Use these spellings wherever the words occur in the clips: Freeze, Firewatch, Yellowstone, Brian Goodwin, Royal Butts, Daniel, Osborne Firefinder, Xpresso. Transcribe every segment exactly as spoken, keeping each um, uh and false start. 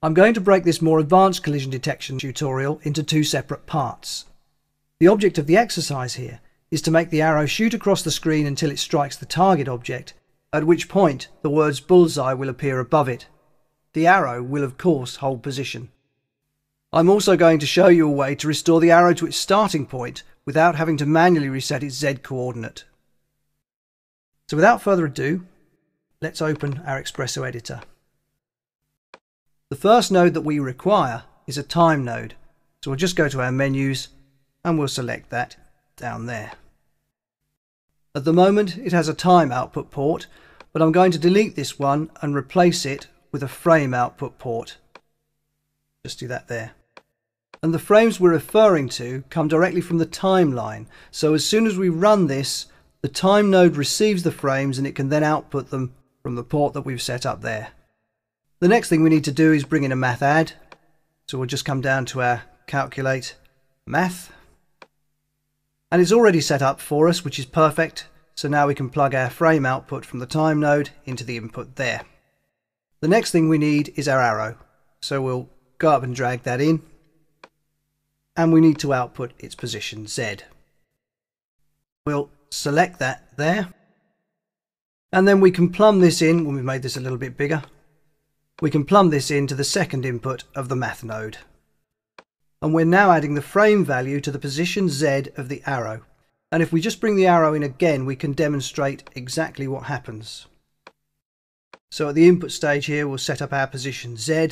I'm going to break this more advanced collision detection tutorial into two separate parts. The object of the exercise here is to make the arrow shoot across the screen until it strikes the target object, at which point the words bullseye will appear above it. The arrow will of course hold position. I'm also going to show you a way to restore the arrow to its starting point without having to manually reset its Z coordinate. So without further ado, let's open our Xpresso editor. The first node that we require is a time node, so we'll just go to our menus and we'll select that down there. At the moment it has a time output port, but I'm going to delete this one and replace it with a frame output port. Just do that there. And the frames we're referring to come directly from the timeline, so as soon as we run this, the time node receives the frames and it can then output them from the port that we've set up there. The next thing we need to do is bring in a math add, so we'll just come down to our calculate math, and it's already set up for us, which is perfect, so now we can plug our frame output from the time node into the input there. The next thing we need is our arrow, so we'll go up and drag that in, and we need to output its position Z. We'll select that there, and then we can plumb this in. When we've made this a little bit bigger, we can plumb this into the second input of the math node, and we're now adding the frame value to the position Z of the arrow. And if we just bring the arrow in again, we can demonstrate exactly what happens. So at the input stage here, we'll set up our position Z,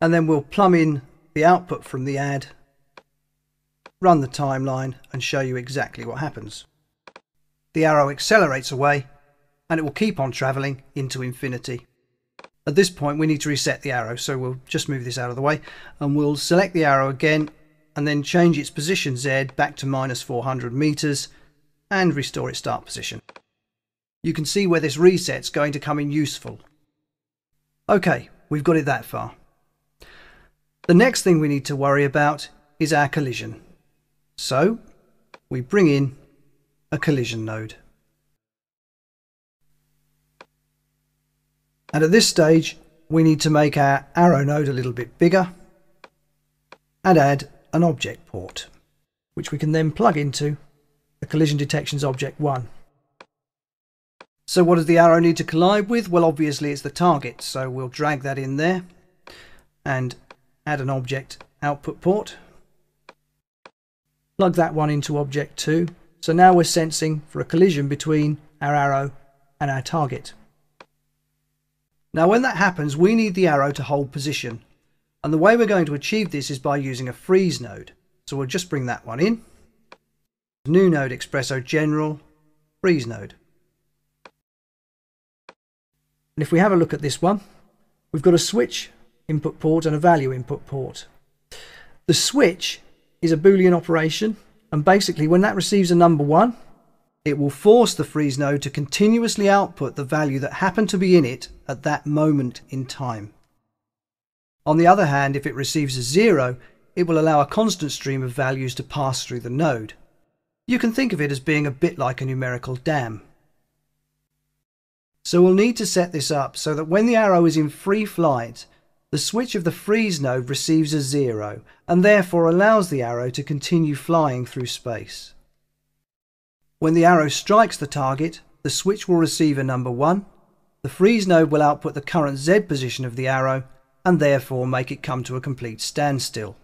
and then we'll plumb in the output from the add, run the timeline, and show you exactly what happens. The arrow accelerates away and it will keep on travelling into infinity. At this point we need to reset the arrow, so we'll just move this out of the way and we'll select the arrow again and then change its position Z back to minus four hundred meters and restore its start position. You can see where this reset's going to come in useful. Okay, we've got it that far. The next thing we need to worry about is our collision. So we bring in a collision node. And at this stage, we need to make our arrow node a little bit bigger and add an object port, which we can then plug into the collision detection's object one. So what does the arrow need to collide with? Well, obviously it's the target, so we'll drag that in there and add an object output port. Plug that one into object two. So now we're sensing for a collision between our arrow and our target. Now when that happens, we need the arrow to hold position, and the way we're going to achieve this is by using a freeze node. So we'll just bring that one in. New node, Xpresso General, freeze node. And if we have a look at this one, we've got a switch input port and a value input port. The switch is a Boolean operation, and basically when that receives a number one, it will force the freeze node to continuously output the value that happened to be in it at that moment in time. On the other hand, if it receives a zero, it will allow a constant stream of values to pass through the node. You can think of it as being a bit like a numerical dam. So we'll need to set this up so that when the arrow is in free flight, the switch of the freeze node receives a zero and therefore allows the arrow to continue flying through space. When the arrow strikes the target, the switch will receive a number one, the freeze node will output the current Z position of the arrow and therefore make it come to a complete standstill.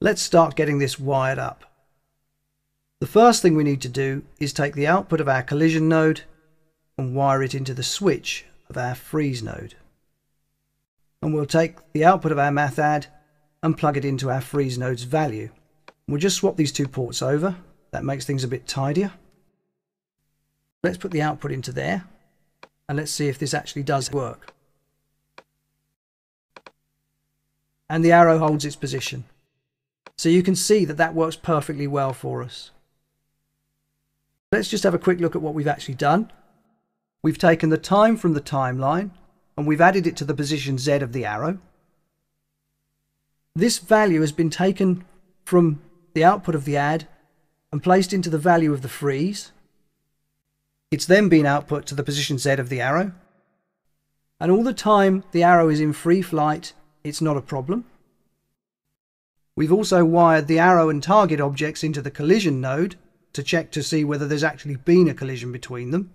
Let's start getting this wired up. The first thing we need to do is take the output of our collision node and wire it into the switch of our freeze node. And we'll take the output of our math add and plug it into our freeze node's value. We'll just swap these two ports over. That makes things a bit tidier. Let's put the output into there and let's see if this actually does work. And the arrow holds its position. So you can see that that works perfectly well for us. Let's just have a quick look at what we've actually done. We've taken the time from the timeline and we've added it to the position Z of the arrow. This value has been taken from the output of the add and placed into the value of the freeze. It's then been output to the position Z of the arrow, and all the time the arrow is in free flight, it's not a problem. We've also wired the arrow and target objects into the collision node to check to see whether there's actually been a collision between them.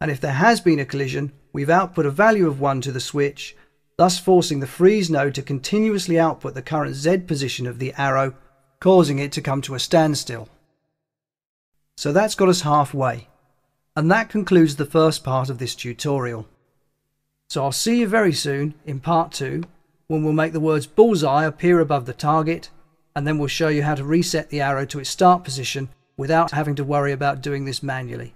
And if there has been a collision, we've output a value of one to the switch, thus forcing the freeze node to continuously output the current Z position of the arrow, causing it to come to a standstill. So that's got us halfway, and that concludes the first part of this tutorial. So I'll see you very soon in part two, when we'll make the words bullseye appear above the target, and then we'll show you how to reset the arrow to its start position without having to worry about doing this manually.